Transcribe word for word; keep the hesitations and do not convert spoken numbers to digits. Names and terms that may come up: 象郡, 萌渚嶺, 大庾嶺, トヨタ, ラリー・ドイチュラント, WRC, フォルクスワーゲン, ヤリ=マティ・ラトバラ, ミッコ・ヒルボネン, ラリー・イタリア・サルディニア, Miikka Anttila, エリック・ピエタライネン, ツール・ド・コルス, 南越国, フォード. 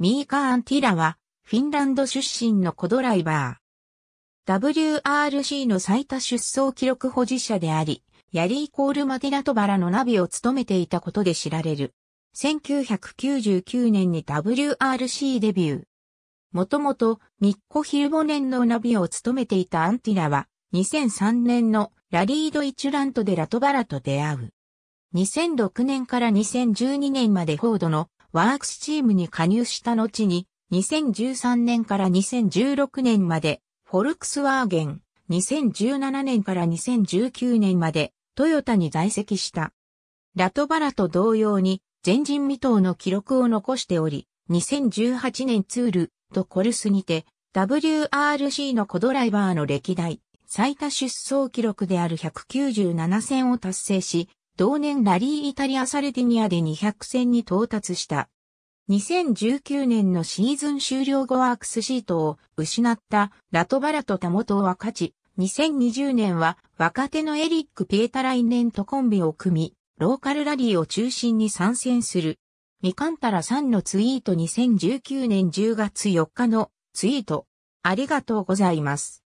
ミーカ・アンティラは、フィンランド出身の子ドライバー。ダブリューアールシー の最多出走記録保持者であり、ヤリー・コールマティラトバラのナビを務めていたことで知られる。せんきゅうひゃくきゅうじゅうきゅうねんに ダブリューアールシー デビュー。もともと、ミッコ・ヒルボネンのナビを務めていたアンティラは、にせんさんねんのラリー・ドイチュラントでラトバラと出会う。にせんろくねんからにせんじゅうにねんまでフォードのワークスチームに加入した後に、にせんじゅうさんねんからにせんじゅうろくねんまで、フォルクスワーゲン、にせんじゅうななねんからにせんじゅうきゅうねんまで、トヨタに在籍した。ラトバラと同様に、前人未到の記録を残しており、にせんじゅうはちねんツール・ド・コルスにて、ダブリューアールシー のコドライバーの歴代最多出走記録であるひゃくきゅうじゅうななせんを達成し、同年ラリーイタリアサルディニアでにひゃくせんに到達した。にせんじゅうきゅうねんのシーズン終了後ワークスシートを失ったラトバラとタモトは勝ち、にせんにじゅうねんは若手のエリック・ピエタライネンとコンビを組み、ローカルラリーを中心に参戦する。ミカンタラさんのツイートにせんじゅうきゅうねんじゅうがつよっかのツイート。ありがとうございます。